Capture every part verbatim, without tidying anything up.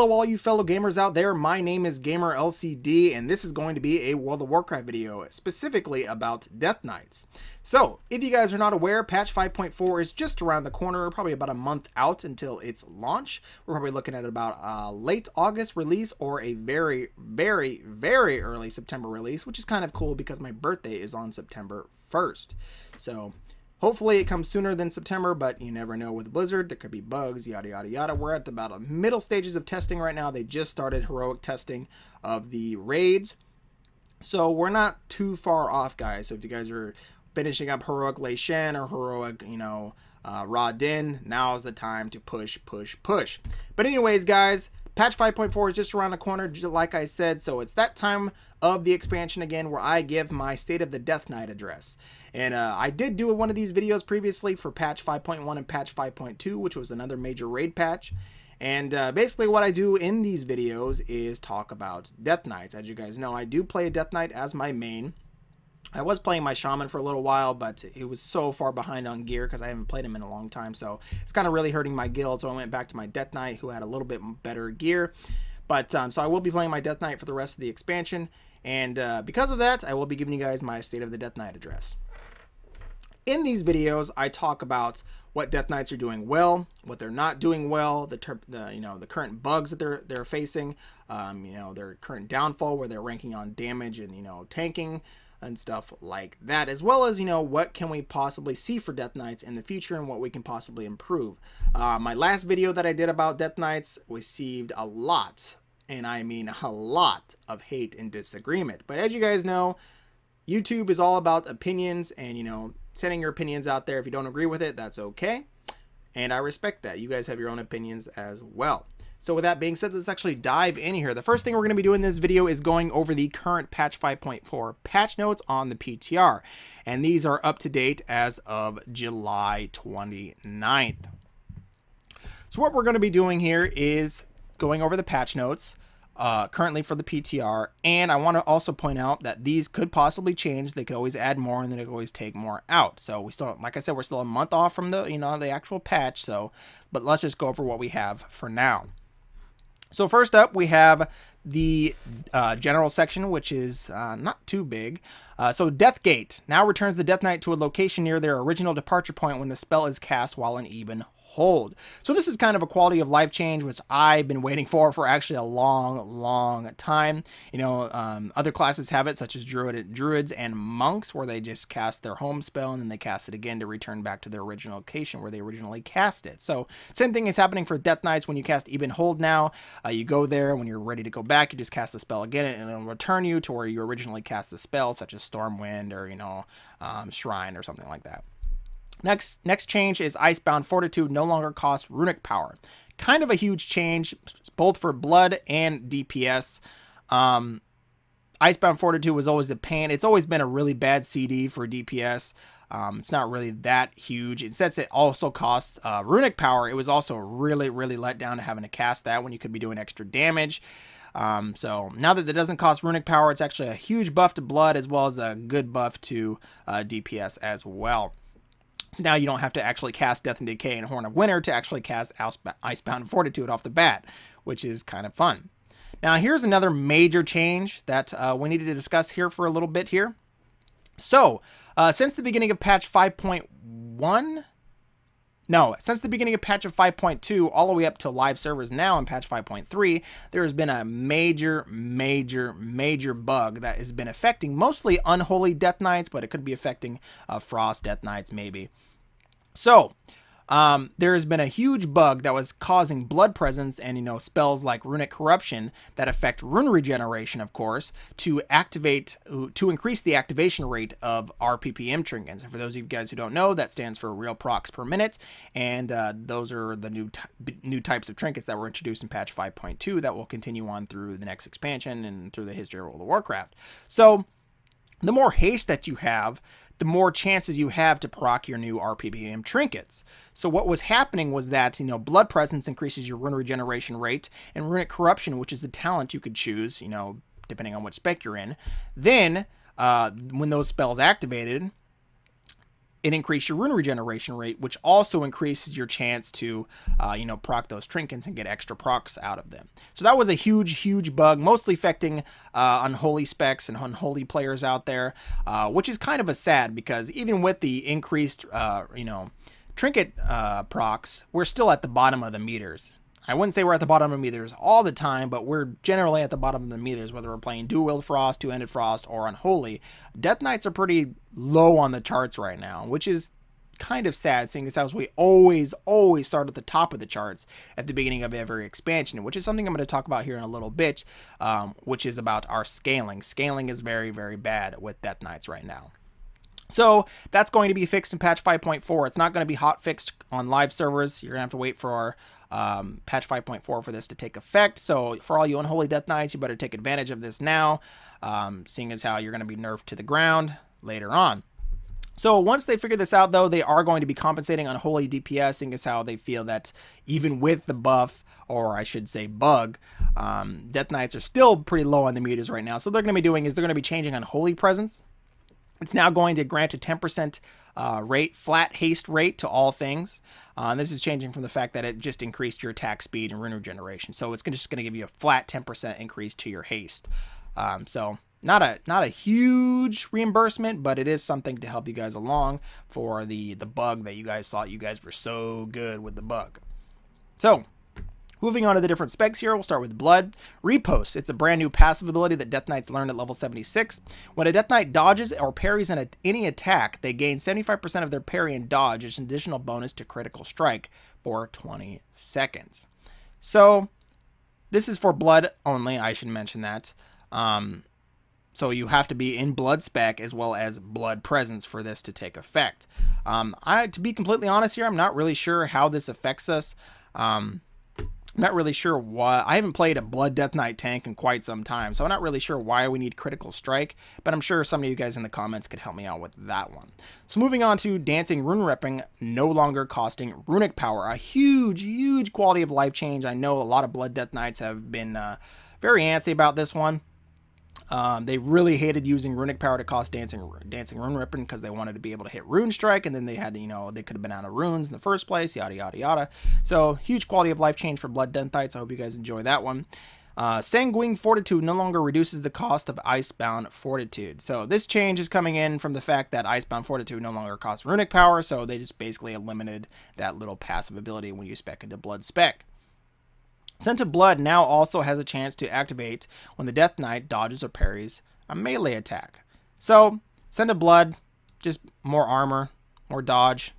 Hello all you fellow gamers out there, my name is GamerLCD and this is going to be a World of Warcraft video, specifically about Death Knights. So, if you guys are not aware, patch five point four is just around the corner, probably about a month out until its launch. We're probably looking at about a late August release or a very, very, very early September release, which is kind of cool because my birthday is on September first. So, hopefully it comes sooner than September, but you never know with Blizzard. There could be bugs, yada, yada, yada. We're at about the middle stages of testing right now. They just started heroic testing of the raids. So we're not too far off, guys. So if you guys are finishing up heroic Lei Shen or heroic, you know, uh, Ra-den, now is the time to push, push, push. But anyways, guys, patch five point four is just around the corner, like I said. So it's that time of the expansion again where I give my State of the Death Knight address. And uh, I did do one of these videos previously for patch five point one and patch five point two, which was another major raid patch. And uh, basically what I do in these videos is talk about Death Knights. As you guys know, I do play a Death Knight as my main. I was playing my Shaman for a little while, but it was so far behind on gear because I haven't played him in a long time. So it's kind of really hurting my guild. So I went back to my Death Knight who had a little bit better gear. But um, so I will be playing my Death Knight for the rest of the expansion. And uh, because of that, I will be giving you guys my State of the Death Knight address. In these videos, I talk about what Death Knights are doing well, what they're not doing well, the, ter the you know the current bugs that they're they're facing, um, you know their current downfall where they're ranking on damage and you know tanking and stuff like that, as well as you know what can we possibly see for Death Knights in the future and what we can possibly improve. Uh, my last video that I did about Death Knights received a lot, and I mean a lot of hate and disagreement. But as you guys know, YouTube is all about opinions and you know. Sending your opinions out there. If you don't agree with it, that's okay. And I respect that. You guys have your own opinions as well. So with that being said, let's actually dive in here. The first thing we're going to be doing in this video is going over the current patch five point four patch notes on the P T R. And these are up to date as of July twenty-ninth. So what we're going to be doing here is going over the patch notes. Uh, currently for the P T R, and I want to also point out that these could possibly change. They could always add more, and they could always take more out. So we still, like I said, we're still a month off from the, you know, the actual patch. So, but let's just go over what we have for now. So first up, we have the uh, general section, which is uh, not too big. Uh, so Deathgate now returns the Death Knight to a location near their original departure point when the spell is cast while in Ebon Hold. So this is kind of a quality of life change, which I've been waiting for for actually a long, long time. You know, um, other classes have it, such as druid, druids and monks, where they just cast their home spell and then they cast it again to return back to their original location where they originally cast it. So same thing is happening for Death Knights when you cast Ebon Hold now. Uh, you go there when you're ready to go back, you just cast the spell again, and it'll return you to where you originally cast the spell, such as Stormwind or you know, um, Shrine or something like that. Next, next change is Icebound Fortitude no longer costs runic power. Kind of a huge change, both for blood and D P S. Um, Icebound Fortitude was always a pain. It's always been a really bad C D for D P S. Um, it's not really that huge. And since it also costs uh, runic power, it was also really, really let down to having to cast that when you could be doing extra damage. Um, so now that it doesn't cost runic power, it's actually a huge buff to blood as well as a good buff to uh, D P S as well. So now you don't have to actually cast Death and Decay and Horn of Winter to actually cast Icebound Fortitude off the bat, which is kind of fun. Now here's another major change that uh, we needed to discuss here for a little bit here. So uh, since the beginning of patch five point one, no, since the beginning of patch of five point two all the way up to live servers now in patch five point three, there has been a major, major, major bug that has been affecting mostly Unholy Death Knights, but it could be affecting uh, Frost Death Knights maybe. So, um, there has been a huge bug that was causing blood presence and, you know, spells like Runic Corruption that affect Rune Regeneration, of course, to activate, to increase the activation rate of R P P M trinkets. And for those of you guys who don't know, that stands for real procs per minute. And, uh, those are the new, new types of trinkets that were introduced in patch five point two that will continue on through the next expansion and through the history of World of Warcraft. So the more haste that you have, the more chances you have to proc your new R P P M trinkets. So what was happening was that, you know, blood presence increases your rune regeneration rate and runic corruption, which is the talent you could choose, you know, depending on what spec you're in. Then, uh, when those spells activated, and increase your rune regeneration rate, which also increases your chance to, uh, you know, proc those trinkets and get extra procs out of them. So that was a huge, huge bug, mostly affecting uh, unholy specs and unholy players out there, uh, which is kind of a sad, because even with the increased, uh, you know, trinket uh, procs, we're still at the bottom of the meters. I wouldn't say we're at the bottom of meters all the time, but we're generally at the bottom of the meters, whether we're playing Dual-Wield Frost, Two-Ended Frost, or Unholy. Death Knights are pretty low on the charts right now, which is kind of sad, seeing as how we always, always start at the top of the charts at the beginning of every expansion, which is something I'm going to talk about here in a little bit, um, which is about our scaling. Scaling is very, very bad with Death Knights right now. So that's going to be fixed in patch five point four. It's not going to be hot fixed on live servers. You're going to have to wait for our um, patch five point four for this to take effect. So for all you unholy Death Knights, you better take advantage of this now, um, seeing as how you're going to be nerfed to the ground later on. So once they figure this out, though, they are going to be compensating unholy D P S, seeing as how they feel that even with the buff, or I should say bug, um, Death Knights are still pretty low on the meters right now. So what they're going to be doing is they're going to be changing unholy presence. It's now going to grant a ten percent uh, rate, flat haste rate to all things. Uh, and this is changing from the fact that it just increased your attack speed and rune regeneration. So it's gonna, just going to give you a flat ten percent increase to your haste. Um, so not a not a huge reimbursement, but it is something to help you guys along for the, the bug that you guys thought you guys were so good with the bug. So moving on to the different specs here, we'll start with Blood. Repost, it's a brand new passive ability that Death Knights learned at level seventy-six. When a Death Knight dodges or parries in a, any attack, they gain seventy-five percent of their parry and dodge as an additional bonus to critical strike for twenty seconds. So this is for Blood only, I should mention that. Um, so you have to be in Blood spec as well as Blood presence for this to take effect. Um, I, to be completely honest here, I'm not really sure how this affects us. Um... Not really sure why. I haven't played a Blood Death Knight tank in quite some time, so I'm not really sure why we need critical strike, but I'm sure some of you guys in the comments could help me out with that one. So moving on to Dancing Rune Weapon, no longer costing runic power. A huge, huge quality of life change. I know a lot of Blood Death Knights have been uh, very antsy about this one. Um, they really hated using runic power to cost dancing dancing rune ripping because they wanted to be able to hit rune strike, and then they had to, you know, they could have been out of runes in the first place, yada yada yada. So huge quality of life change for Blood Death Knights. I hope you guys enjoy that one. Uh, Sanguine Fortitude no longer reduces the cost of Icebound Fortitude. So this change is coming in from the fact that Icebound Fortitude no longer costs runic power, so they just basically eliminated that little passive ability when you spec into Blood spec. Scent of Blood now also has a chance to activate when the Death Knight dodges or parries a melee attack. So, Scent of Blood, just more armor, more dodge,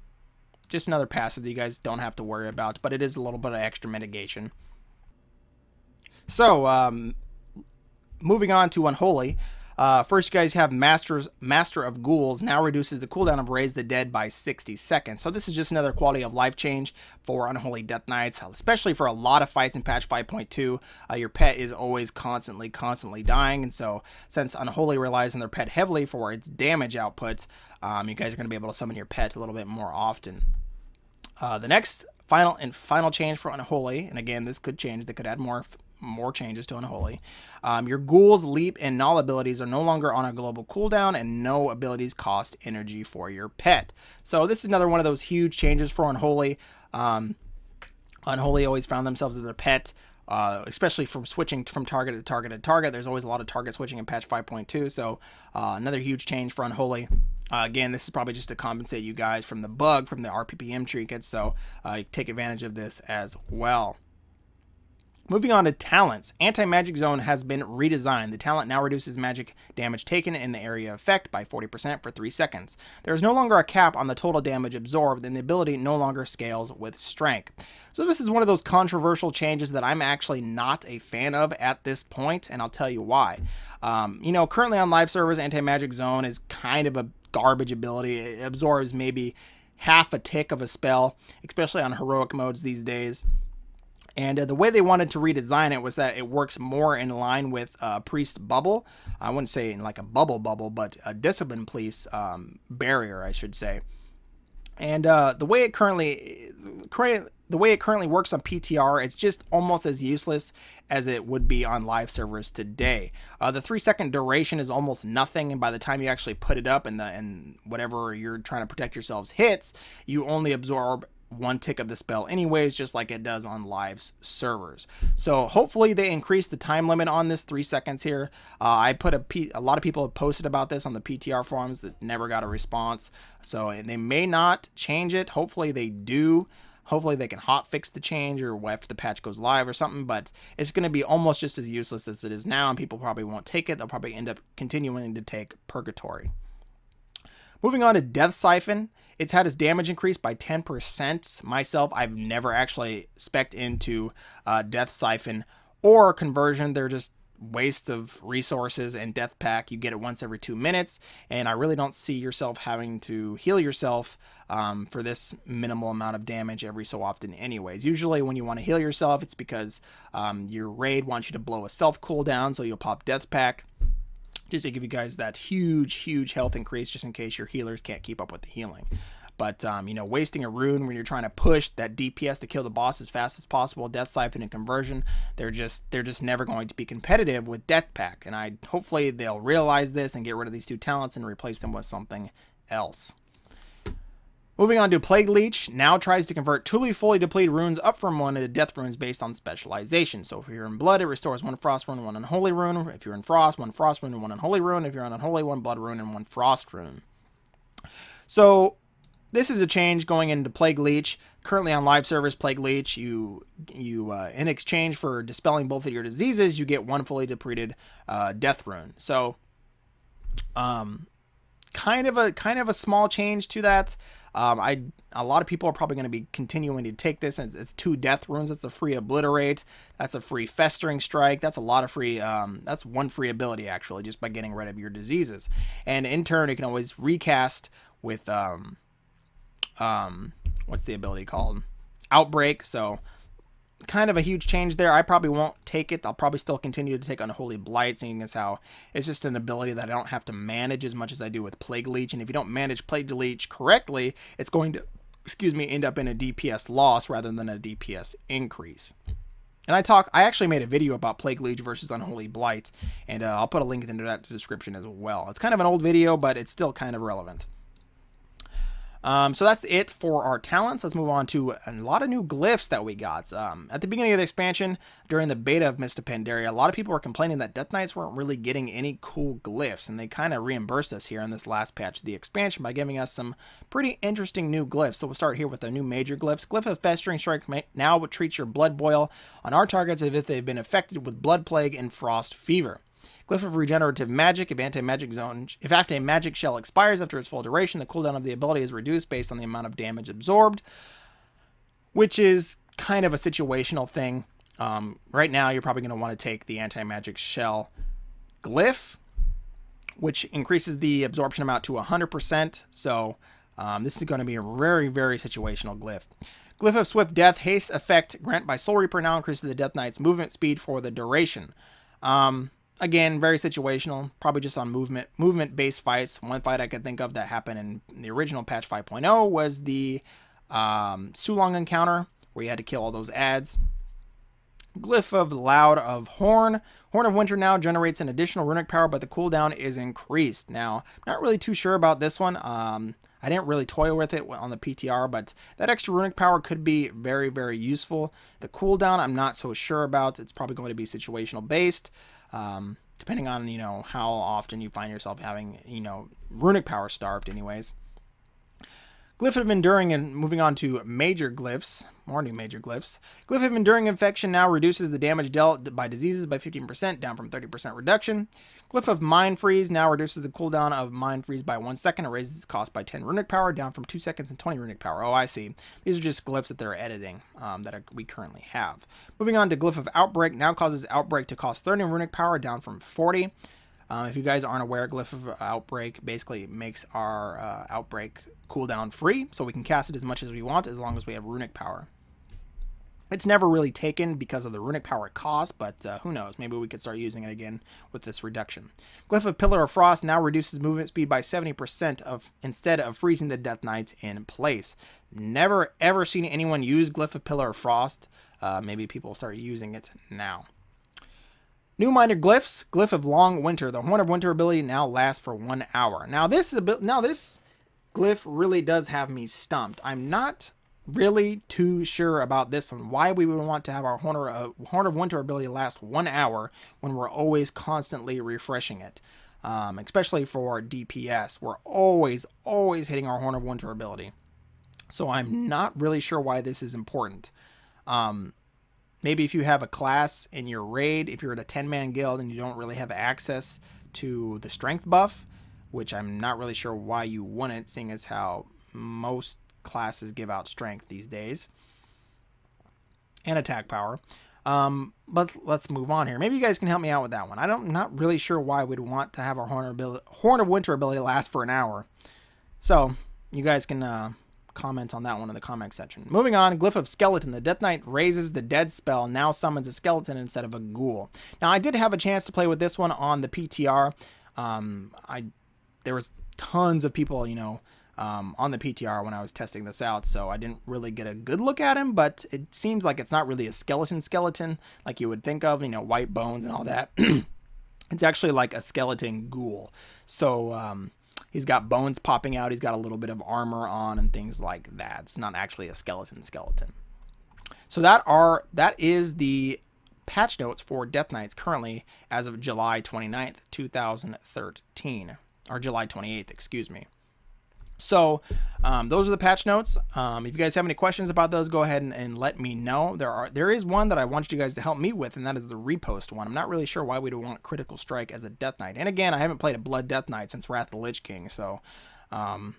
just another passive that you guys don't have to worry about, but it is a little bit of extra mitigation. So, um, moving on to Unholy. Uh, first, you guys have Masters, Master of Ghouls now reduces the cooldown of Raise the Dead by sixty seconds. So this is just another quality of life change for Unholy Death Knights, especially for a lot of fights in patch five point two. Uh, your pet is always constantly, constantly dying. And so since Unholy relies on their pet heavily for its damage outputs, um, you guys are going to be able to summon your pet a little bit more often. Uh, the next final and final change for Unholy, and again, this could change. They could add more... more changes to Unholy. Um, your Ghouls, Leap, and Gnaw abilities are no longer on a global cooldown, and no abilities cost energy for your pet. So this is another one of those huge changes for Unholy. Um, Unholy always found themselves with their pet, uh, especially from switching from target to target to target. There's always a lot of target switching in patch five point two, so uh, another huge change for Unholy. Uh, again, this is probably just to compensate you guys from the bug, from the R P P M trinkets, so uh, take advantage of this as well. Moving on to talents, Anti-Magic Zone has been redesigned. The talent now reduces magic damage taken in the area of effect by forty percent for three seconds. There is no longer a cap on the total damage absorbed, and the ability no longer scales with strength. So this is one of those controversial changes that I'm actually not a fan of at this point, and I'll tell you why. Um, you know, currently on live servers, Anti-Magic Zone is kind of a garbage ability. It absorbs maybe half a tick of a spell, especially on heroic modes these days. And uh, the way they wanted to redesign it was that it works more in line with uh, Priest Bubble. I wouldn't say in like a bubble bubble, but a Discipline Police um, barrier, I should say. And uh, the way it currently, current, the way it currently works on P T R, it's just almost as useless as it would be on live servers today. Uh, the three second duration is almost nothing, and by the time you actually put it up and the and whatever you're trying to protect yourselves hits, you only absorb one tick of the spell anyways, just like it does on live servers. So hopefully they increase the time limit on this three seconds here. Uh, I put a, P a lot of people have posted about this on the P T R forums that never got a response. So they may not change it. Hotefully they do. Hopefully they can hot fix the change or if the patch goes live or something, but it's going to be almost just as useless as it is now, and people probably won't take it. They'll probably end up continuing to take Purgatory. Moving on to Death Siphon, it's had its damage increased by ten percent. Myself, I've never actually spec'd into uh, Death Siphon or Conversion. They're just waste of resources, and Death Pact, you get it once every two minutes, and I really don't see yourself having to heal yourself um, for this minimal amount of damage every so often anyways. Usually when you want to heal yourself, it's because um, your raid wants you to blow a self cooldown, so you'll pop Death Pact, just to give you guys that huge, huge health increase just in case your healers can't keep up with the healing. But, um, you know, wasting a rune when you're trying to push that D P S to kill the boss as fast as possible, Death Siphon and Conversion, they're just they're just never going to be competitive with Death Pact. And I hopefully they'll realize this and get rid of these two talents and replace them with something else. Moving on to Plague Leech, now tries to convert two fully depleted runes up from one to death runes based on specialization. So if you're in blood, it restores one frost rune, one unholy rune. If you're in frost, one frost rune and one unholy rune. If you're on unholy, one blood rune and one frost rune. So this is a change going into Plague Leech. Currently on live service, Plague Leech, you you uh, in exchange for dispelling both of your diseases, you get one fully depleted uh, death rune. So, um, kind of a kind of a small change to that. Um, I a lot of people are probably going to be continuing to take this. It's, it's two death runes. It's a free Obliterate. That's a free Festering Strike. That's a lot of free. Um, that's one free ability actually, just by getting rid of your diseases. And in turn, it can always recast with um, um, what's the ability called? Outbreak. So kind of a huge change there. I probably won't take it. I'll probably still continue to take Unholy Blight, seeing as how it's just an ability that I don't have to manage as much as I do with Plague Leech. And if you don't manage Plague Leech correctly, it's going to, excuse me, end up in a D P S loss rather than a D P S increase. And I talk, I actually made a video about Plague Leech versus Unholy Blight, and uh, I'll put a link into that description as well. It's kind of an old video, but it's still kind of relevant. Um, so that's it for our talents. Let's move on to a lot of new glyphs that we got. Um, at the beginning of the expansion, during the beta of Mists of Pandaria, a lot of people were complaining that Death Knights weren't really getting any cool glyphs, and they kind of reimbursed us here in this last patch of the expansion by giving us some pretty interesting new glyphs. So we'll start here with the new major glyphs. Glyph of Festering Strike now will treat your Blood Boil on our targets as if they've been affected with Blood Plague and Frost Fever. Glyph of Regenerative Magic, if Anti-Magic Zone, if Anti-Magic Shell expires after its full duration, the cooldown of the ability is reduced based on the amount of damage absorbed, which is kind of a situational thing. Um, right now, you're probably going to want to take the Anti-Magic Shell glyph, which increases the absorption amount to one hundred percent. So um, this is going to be a very, very situational glyph. Glyph of Swift Death, haste effect grant by Soul Reaper, now increases the Death Knight's movement speed for the duration. Um... Again, very situational, probably just on movement, movement-based fights. One fight I could think of that happened in the original patch five point oh was the um, Sulong encounter, where you had to kill all those adds. Glyph of Loud of Horn. Horn of Winter now generates an additional runic power, but the cooldown is increased. Now, not really too sure about this one. Um, I didn't really toy with it on the P T R, but that extra runic power could be very, very useful. The cooldown, I'm not so sure about. It's probably going to be situational-based. Um, depending on, you know, how often you find yourself having, you know, runic power starved anyways. Glyph of Enduring, and moving on to major glyphs, more new major glyphs. Glyph of Enduring Infection now reduces the damage dealt by diseases by fifteen percent, down from thirty percent reduction. Glyph of Mind Freeze now reduces the cooldown of Mind Freeze by one second and raises its cost by ten runic power, down from two seconds and twenty runic power. Oh, I see. These are just glyphs that they're editing um, that we currently have. Moving on to Glyph of Outbreak, now causes Outbreak to cost thirty runic power, down from forty. Uh, if you guys aren't aware, Glyph of Outbreak basically makes our uh, Outbreak cooldown free, so we can cast it as much as we want as long as we have runic power. It's never really taken because of the runic power it costs, but uh, who knows? Maybe we could start using it again with this reduction. Glyph of Pillar of Frost now reduces movement speed by seventy percent of instead of freezing the Death Knights in place. Never ever seen anyone use Glyph of Pillar of Frost. Uh, maybe people start using it now. New minor glyphs. Glyph of Long Winter. The Horn of Winter ability now lasts for one hour. Now this is a now this glyph really does have me stumped. I'm not really too sure about this and why we would want to have our Horn of, uh, Horn of Winter ability last one hour when we're always constantly refreshing it, um, especially for D P S. We're always, always hitting our Horn of Winter ability. So I'm not really sure why this is important. Um, maybe if you have a class in your raid, if you're at a ten man guild and you don't really have access to the strength buff, which I'm not really sure why you want it, seeing as how most classes give out strength these days and attack power. Um, but let's move on here. Maybe you guys can help me out with that one. I don't, I'm not really sure why we'd want to have our Horn of, ability, Horn of Winter ability last for an hour. So you guys can uh, comment on that one in the comment section. Moving on, Glyph of Skeleton. The Death Knight raises the dead spell, now summons a skeleton instead of a ghoul. Now I did have a chance to play with this one on the P T R. Um, I there was tons of people, you know, Um, on the P T R when I was testing this out, so I didn't really get a good look at him, but it seems like it's not really a skeleton skeleton like you would think of, you know, white bones and all that. It's actually like a skeleton ghoul. So um, he's got bones popping out, he's got a little bit of armor on and things like that. It's not actually a skeleton skeleton. So that are that is the patch notes for Death Knights currently as of July twenty-ninth, two thousand thirteen, or July twenty-eighth, excuse me. So um, those are the patch notes. Um, if you guys have any questions about those, go ahead and, and let me know. There are there is one that I want you guys to help me with, and that is the repost one. I'm not really sure why we'd want Critical Strike as a Death Knight. And again, I haven't played a Blood Death Knight since Wrath of the Lich King, so um,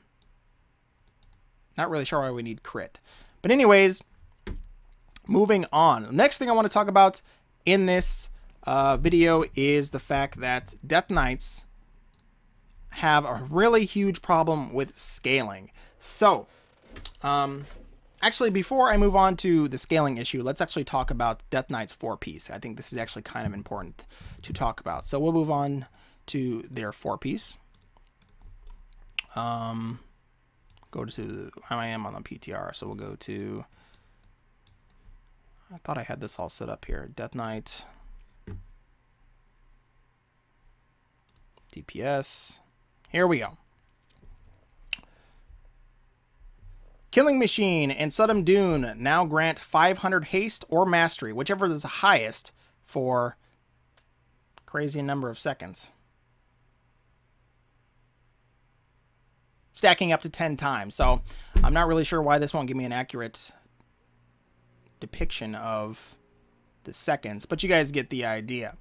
not really sure why we need crit. But anyways, moving on. Next thing I want to talk about in this uh, video is the fact that Death Knights have a really huge problem with scaling. So um actually, before I move on to the scaling issue, let's actually talk about Death Knight's four piece. I think this is actually kind of important to talk about, so we'll move on to their four piece. Um go to I am on the P T R, so we'll go to, I thought I had this all set up here, Death Knight D P S. Here we go. Killing Machine and Sodom Dune now grant five hundred haste or mastery, whichever is the highest, for crazy number of seconds, stacking up to ten times. So I'm not really sure why this won't give me an accurate depiction of the seconds, but you guys get the idea.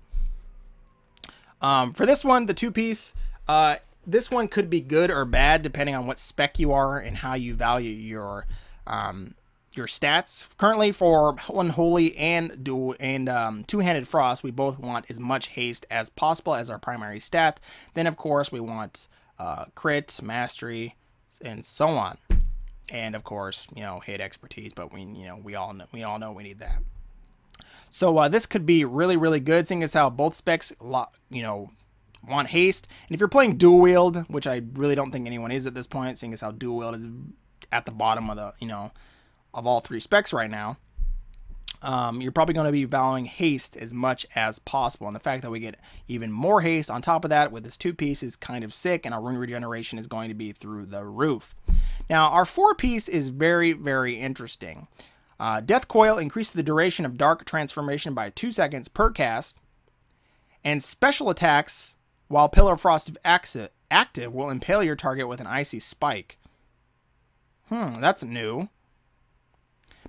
Um, for this one, the two piece, uh, this one could be good or bad depending on what spec you are and how you value your um, your stats. Currently, for Unholy and dual and um, Two-Handed Frost, we both want as much haste as possible as our primary stat. Then, of course, we want uh, crit, mastery, and so on. And of course, you know, hit expertise. But we, you know, we all know, we all know we need that. So uh, this could be really, really good, seeing as how both specs, you know, want haste. And if you're playing dual wield, which I really don't think anyone is at this point, seeing as how dual wield is at the bottom of the, you know, of all three specs right now, um, you're probably going to be valuing haste as much as possible. And the fact that we get even more haste on top of that with this two piece is kind of sick, and our ring regeneration is going to be through the roof. Now, our four piece is very, very interesting. Uh, Death Coil increases the duration of Dark Transformation by two seconds per cast, and special attacks while Pillar of Frost active will impale your target with an icy spike. Hmm, that's new.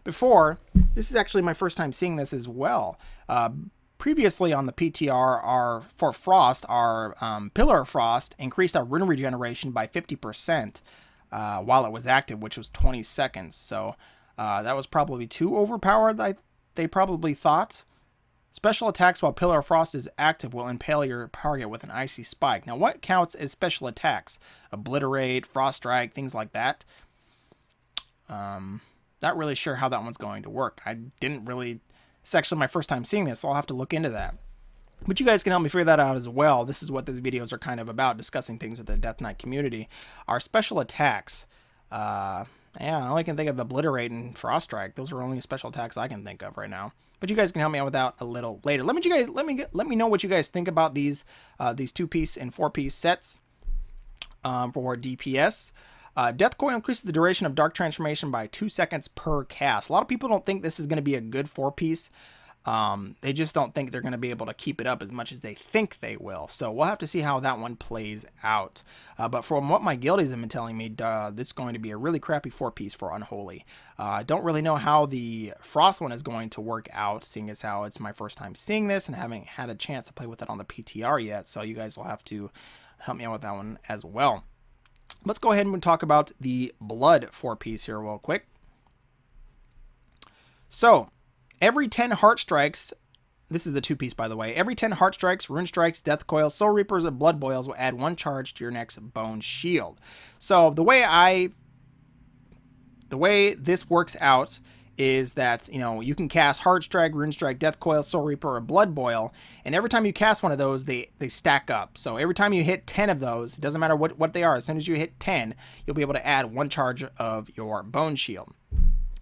Before, this is actually my first time seeing this as well. Uh, previously on the P T R, our, for Frost, our um, Pillar of Frost increased our rune regeneration by fifty percent uh, while it was active, which was twenty seconds. So Uh, that was probably too overpowered, I, they probably thought. Special attacks while Pillar of Frost is active will impale your target with an icy spike. Now, what counts as special attacks? Obliterate, Frost Strike, things like that. Um, Not really sure how that one's going to work. I didn't really... It's actually my first time seeing this, so I'll have to look into that. But you guys can help me figure that out as well. This is what these videos are kind of about, discussing things with the Death Knight community. Our special attacks. Uh, yeah, I only can think of Obliterate and Frost Strike. Those are only special attacks I can think of right now. But you guys can help me out with that a little later. Let me you guys let me get, let me know what you guys think about these uh, these two-piece and four-piece sets um, for D P S. Uh, Death Coil increases the duration of Dark Transformation by two seconds per cast. A lot of people don't think this is going to be a good four-piece. Um, they just don't think they're going to be able to keep it up as much as they think they will. So we'll have to see how that one plays out. Uh, but from what my guildies have been telling me, duh, this is going to be a really crappy four-piece for Unholy. I uh, don't really know how the Frost one is going to work out, seeing as how it's my first time seeing this and haven't had a chance to play with it on the P T R yet. So you guys will have to help me out with that one as well. Let's go ahead and talk about the Blood four-piece here real quick. So, every ten Heart Strikes, this is the two-piece by the way, every ten Heart Strikes, Rune Strikes, Death Coil, Soul Reapers, and Blood Boils will add one charge to your next Bone Shield. So, the way I, the way this works out is that, you know, you can cast Heart Strike, Rune Strike, Death Coil, Soul Reaper, or Blood Boil, and every time you cast one of those, they, they stack up. So every time you hit ten of those, it doesn't matter what, what they are, as soon as you hit ten, you'll be able to add one charge of your Bone Shield.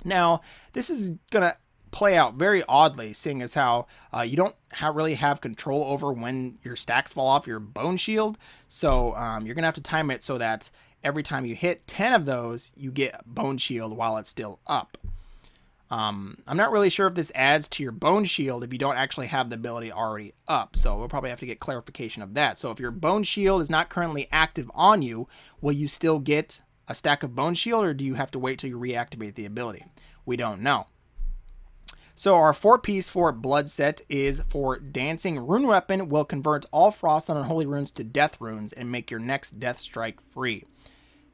Now, this is going to play out very oddly, seeing as how uh, you don't ha really have control over when your stacks fall off your Bone Shield, so um, you're going to have to time it so that every time you hit ten of those, you get Bone Shield while it's still up. Um, I'm not really sure if this adds to your Bone Shield if you don't actually have the ability already up, so we'll probably have to get clarification of that. So if your Bone Shield is not currently active on you, will you still get a stack of Bone Shield, or do you have to wait till you reactivate the ability? We don't know. So our four-piece for Blood set is for Dancing Rune Weapon will convert all Frost and Unholy Runes to Death Runes and make your next Death Strike free.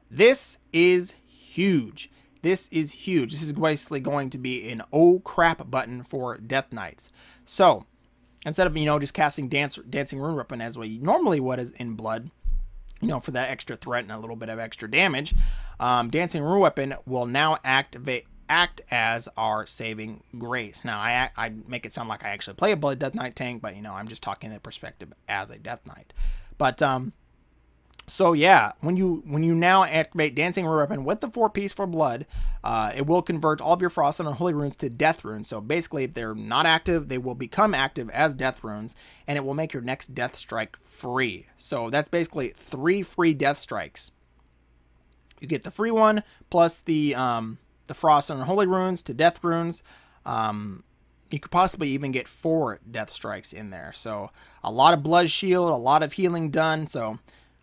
This is huge. This is huge. This is basically going to be an oh crap button for Death Knights. So instead of, you know, just casting dance, Dancing Rune Weapon as what you normally would is in Blood, you know, for that extra threat and a little bit of extra damage, um, Dancing Rune Weapon will now activate act as our saving grace. Now, I, I make it sound like I actually play a Blood Death Knight tank, but, you know, I'm just talking in the perspective as a Death Knight. But, um... So yeah, when you when you now activate Dancing Rune Weapon with the four-piece for Blood, uh, it will convert all of your Frost and Unholy Runes to Death Runes. So basically, if they're not active, they will become active as Death Runes, and it will make your next Death Strike free. So that's basically three free Death Strikes. You get the free one, plus the, um, the Frost and Unholy Runes to Death Runes. Um... You could possibly even get four Death Strikes in there. So a lot of Blood Shield, a lot of healing done, so...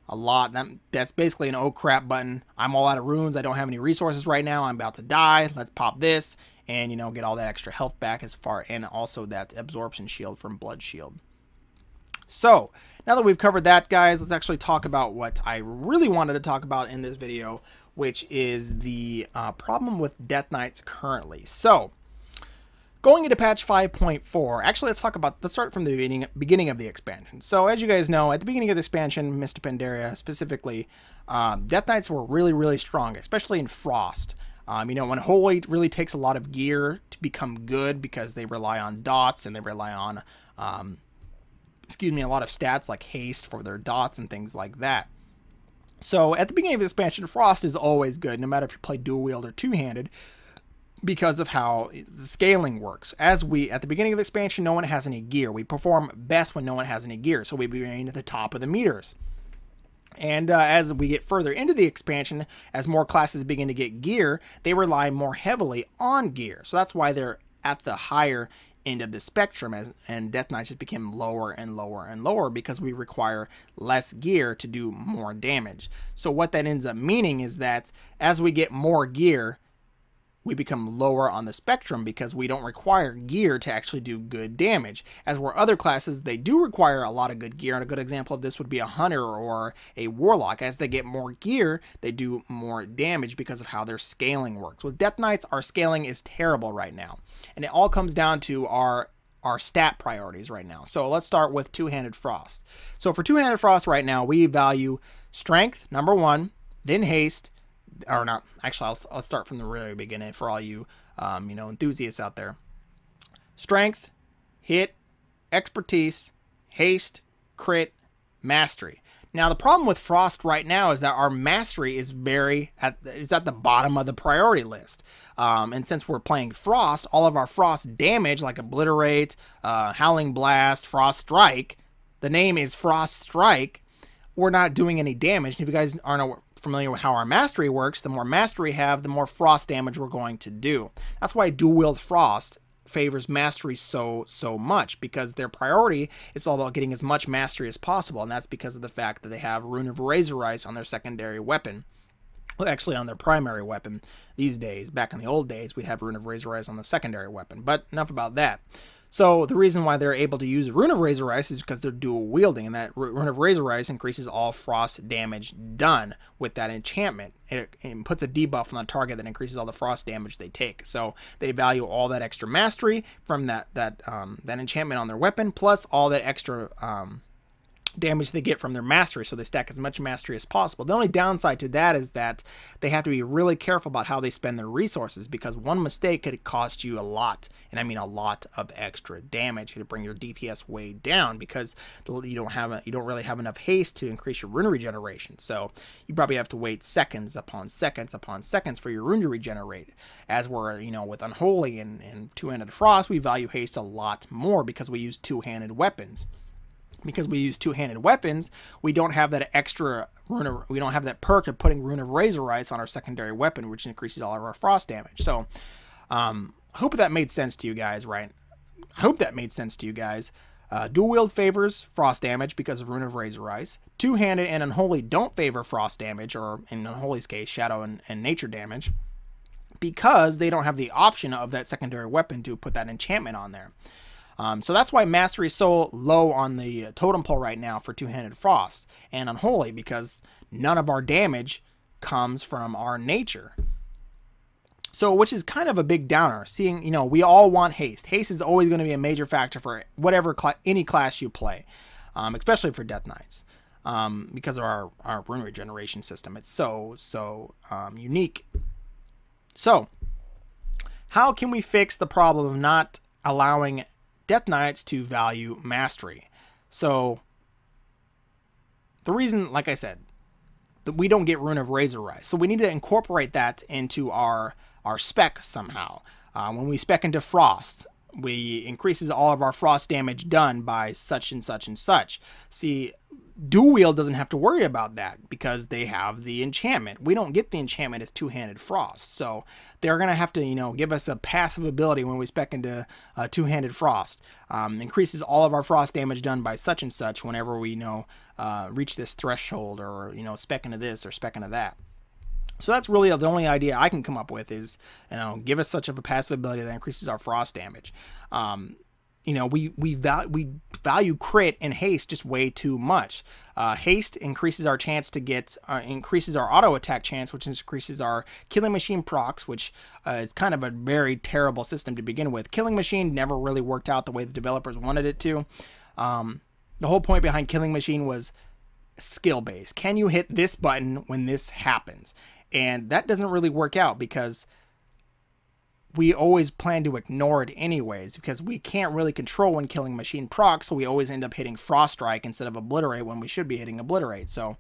A lot. That, that's basically an oh crap button. I'm all out of runes. I don't have any resources right now. I'm about to die. Let's pop this and, you know, get all that extra health back as far, and also that absorption shield from Blood Shield. So now that we've covered that, guys, let's actually talk about what I really wanted to talk about in this video, which is the uh, problem with Death Knights currently. So going into patch five point four, actually let's talk about, let's start from the beginning, beginning of the expansion. So as you guys know, at the beginning of the expansion, Mists of Pandaria specifically, um, Death Knights were really, really strong, especially in Frost. Um, you know, when Unholy really takes a lot of gear to become good because they rely on dots and they rely on, um, excuse me, a lot of stats like haste for their dots and things like that. So at the beginning of the expansion, Frost is always good, no matter if you play dual wield or two-handed, because of how the scaling works. As we, at the beginning of expansion, no one has any gear. We perform best when no one has any gear, so we remain at the top of the meters. And uh, as we get further into the expansion, as more classes begin to get gear, they rely more heavily on gear. So that's why they're at the higher end of the spectrum, as, and Death Knights just became lower and lower and lower because we require less gear to do more damage. So what that ends up meaning is that as we get more gear, we become lower on the spectrum because we don't require gear to actually do good damage. As where other classes, they do require a lot of good gear, and a good example of this would be a hunter or a warlock. As they get more gear, they do more damage because of how their scaling works. With Death Knights, our scaling is terrible right now, and it all comes down to our our stat priorities right now. So let's start with two-handed Frost. So for two-handed Frost right now, we value strength, number one, then haste, or not. Actually, I'll, I'll start from the very beginning for all you, um, you know, enthusiasts out there. Strength, hit, expertise, haste, crit, mastery. Now, the problem with Frost right now is that our mastery is very at, is at the bottom of the priority list. Um, and since we're playing Frost, all of our Frost damage, like Obliterate, uh, Howling Blast, Frost Strike, the name is Frost Strike, we're not doing any damage. And if you guys aren't familiar with how our mastery works, the more mastery we have, the more Frost damage we're going to do. That's why Dual Wield Frost favors mastery so so much, because their priority is all about getting as much mastery as possible, and that's because of the fact that they have Rune of Razor Ice on their secondary weapon, well, actually on their primary weapon these days. Back in the old days, we'd have Rune of Razor Ice on the secondary weapon, but enough about that. So the reason why they're able to use Rune of Razor Ice is because they're dual wielding, and that Rune of Razor Ice increases all Frost damage done with that enchantment. It, it puts a debuff on the target that increases all the Frost damage they take. So they value all that extra mastery from that that um, that enchantment on their weapon, plus all that extra um, damage they get from their mastery. So they stack as much mastery as possible. The only downside to that is that they have to be really careful about how they spend their resources, because one mistake could cost you a lot, and I mean a lot of extra damage. It'd bring your D P S way down because you don't have a, you don't really have enough haste to increase your rune regeneration. So you probably have to wait seconds upon seconds upon seconds for your rune to regenerate. As we're, you know, with Unholy and, and Two-Handed Frost, we value haste a lot more because we use two-handed weapons. Because we use two-handed weapons, we don't have that extra rune of, we don't have that perk of putting Rune of Razor Ice on our secondary weapon, which increases all of our Frost damage. So, um, I hope that made sense to you guys, right? I hope that made sense to you guys. Uh, dual wield favors Frost damage because of Rune of Razor Ice. Two-handed and Unholy don't favor Frost damage, or in Unholy's case, Shadow and, and Nature damage, because they don't have the option of that secondary weapon to put that enchantment on there. Um, so that's why mastery is so low on the totem pole right now for Two-Handed Frost and Unholy, because none of our damage comes from our nature. So, which is kind of a big downer, seeing, you know, we all want haste. Haste is always going to be a major factor for whatever, cl any class you play, um, especially for Death Knights, um, because of our, our rune regeneration system. It's so, so um, unique. So, how can we fix the problem of not allowing Death Knights to value mastery? So the reason, like I said, that we don't get Rune of Razor Ice, so we need to incorporate that into our our spec somehow. Uh, when we spec into Frost, we increases all of our Frost damage done by such and such and such. See, Dual Wield doesn't have to worry about that because they have the enchantment. We don't get the enchantment as Two-Handed Frost, so they're gonna have to, you know, give us a passive ability when we spec into uh, Two-Handed Frost. Um, increases all of our Frost damage done by such and such whenever we, you know, uh, reach this threshold, or, you know, spec into this or spec into that. So that's really the only idea I can come up with, is, you know, give us such of a passive ability that increases our Frost damage. Um, You know, we we, val we value crit and haste just way too much. Uh, haste increases our chance to get, uh, increases our auto attack chance, which increases our Killing Machine procs, which uh, is kind of a very terrible system to begin with. Killing Machine never really worked out the way the developers wanted it to. Um, the whole point behind Killing Machine was skill-based. Can you hit this button when this happens? And that doesn't really work out because we always plan to ignore it anyways, because we can't really control when Killing Machine procs, so we always end up hitting Frost Strike instead of Obliterate when we should be hitting Obliterate. So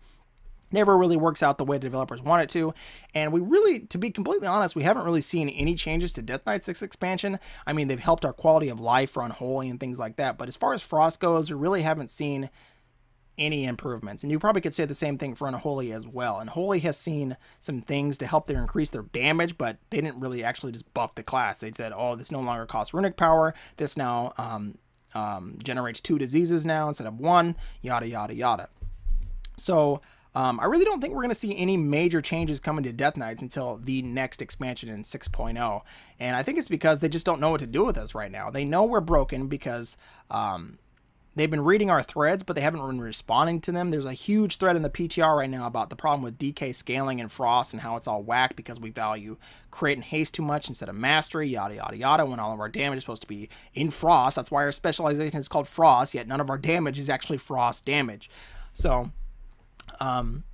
never really works out the way the developers want it to, and we really, to be completely honest, we haven't really seen any changes to Death Knights six expansion. I mean, they've helped our quality of life for Unholy and things like that, but as far as Frost goes, we really haven't seen any improvements. And you probably could say the same thing for Unholy as well. Unholy has seen some things to help their increase their damage, but they didn't really actually just buff the class. They said, oh, this no longer costs runic power, this now um, um, generates two diseases now instead of one, yada yada yada. So um, I really don't think we're going to see any major changes coming to Death Knights until the next expansion in six point oh, and I think it's because they just don't know what to do with us right now. They know we're broken because um, they've been reading our threads, but they haven't been responding to them. There's a huge thread in the P T R right now about the problem with D K scaling and Frost and how it's all whacked because we value crit and haste too much instead of mastery, yada, yada, yada, when all of our damage is supposed to be in Frost. That's why our specialization is called Frost, yet none of our damage is actually Frost damage. So, um,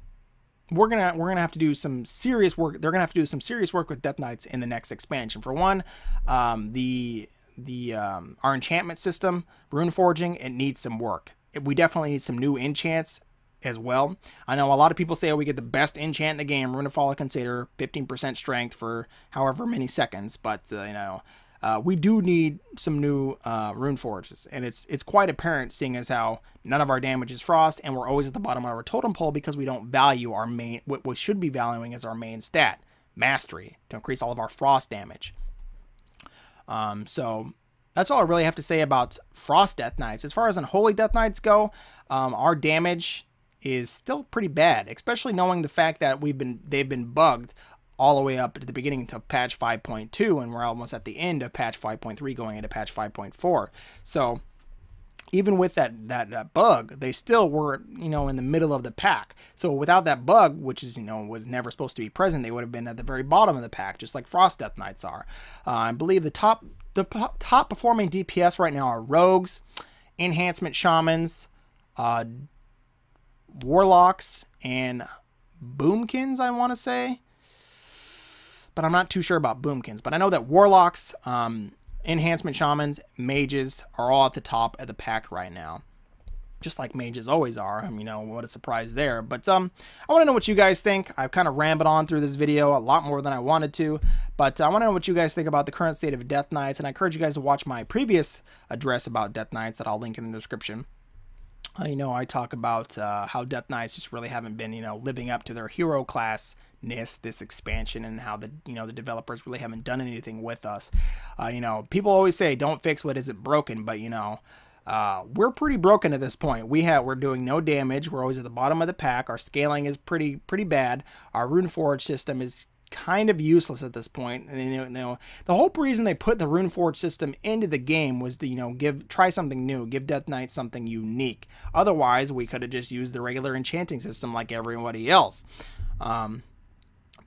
we're gonna we're gonna have to do some serious work. They're gonna have to do some serious work with Death Knights in the next expansion. For one, um, the the um, our enchantment system, rune forging, it needs some work. We definitely need some new enchants as well. I know a lot of people say, oh, we get the best enchant in the game, Runefall Consider, fifteen percent strength for however many seconds, but uh, you know, uh, we do need some new uh, rune forges, and it's it's quite apparent seeing as how none of our damage is frost, and we're always at the bottom of our totem pole because we don't value our main, what we should be valuing as our main stat, mastery, to increase all of our frost damage. Um, so that's all I really have to say about Frost Death Knights. As far as Unholy Death Knights go, um, our damage is still pretty bad, especially knowing the fact that we've been they've been bugged all the way up to the beginning to patch five point two, and we're almost at the end of patch five point three going into patch five point four. So even with that, that that bug, they still were, you know, in the middle of the pack. So without that bug, which is, you know, was never supposed to be present, they would have been at the very bottom of the pack, just like Frost Death Knights are. Uh, I believe the top the top performing D P S right now are rogues, enhancement shamans, uh warlocks, and boomkins, I want to say, but I'm not too sure about boomkins. But I know that warlocks, um enhancement shamans, mages are all at the top of the pack right now, just like mages always are. I mean, you know, what a surprise there. But um I want to know what you guys think. I've kind of rambled on through this video a lot more than I wanted to, but I want to know what you guys think about the current state of Death Knights, and I encourage you guys to watch my previous address about Death Knights that I'll link in the description. You know, I talk about uh, how Death Knights just really haven't been, you know, living up to their hero class-ness this expansion, and how the, you know, the developers really haven't done anything with us. Uh, you know, people always say, don't fix what isn't broken, but, you know, uh, we're pretty broken at this point. We have, we're doing no damage. We're always at the bottom of the pack. Our scaling is pretty, pretty bad. Our Runeforge system is kind of useless at this point. And you know, the whole reason they put the Runeforge system into the game was to, you know, give try something new, give Death Knight something unique. Otherwise, we could have just used the regular enchanting system like everybody else. Um,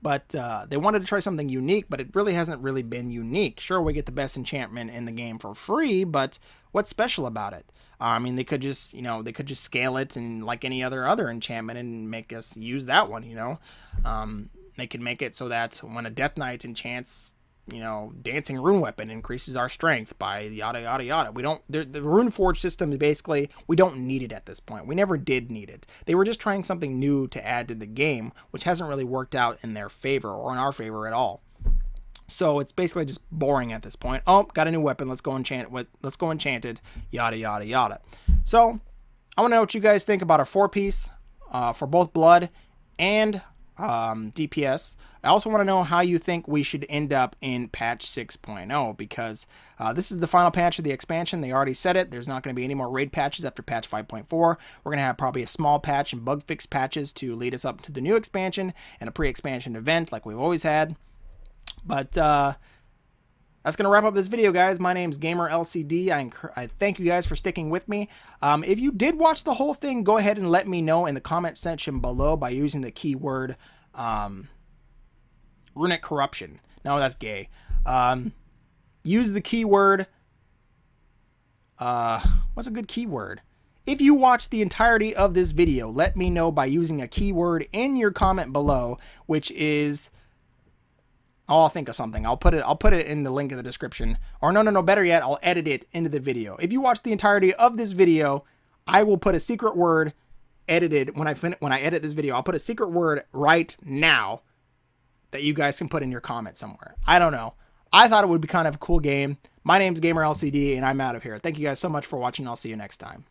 but uh, they wanted to try something unique, but it really hasn't really been unique. Sure, we get the best enchantment in the game for free, but what's special about it? I mean, they could just, you know, they could just scale it and like any other other enchantment and make us use that one, you know. Um, They can make it so that when a Death Knight enchants, you know, Dancing Rune Weapon increases our strength by yada, yada, yada. We don't, the, the Runeforge system is basically, we don't need it at this point. We never did need it. They were just trying something new to add to the game, which hasn't really worked out in their favor or in our favor at all. So it's basically just boring at this point. Oh, got a new weapon. Let's go enchant with, let's go enchanted, yada, yada, yada. So I want to know what you guys think about our four piece uh, for both blood and um D P S. I also want to know how you think we should end up in patch six point oh, because uh, this is the final patch of the expansion. They already said it. There's not going to be any more raid patches after patch five point four. We're going to have probably a small patch and bug fix patches to lead us up to the new expansion and a pre-expansion event like we've always had. But uh that's going to wrap up this video, guys. My name's GamerLCD. I, I thank you guys for sticking with me. Um, if you did watch the whole thing, go ahead and let me know in the comment section below by using the keyword um, Runic Corruption. No, that's gay. Um, use the keyword... Uh, what's a good keyword? If you watched the entirety of this video, let me know by using a keyword in your comment below, which is... I'll think of something. I'll put it I'll put it in the link in the description. Or no, no, no, better yet, I'll edit it into the video. If you watch the entirety of this video, I will put a secret word edited when I fin when I edit this video. I'll put a secret word right now that you guys can put in your comment somewhere. I don't know. I thought it would be kind of a cool game. My name's GamerLCD, and I'm out of here. Thank you guys so much for watching. I'll see you next time.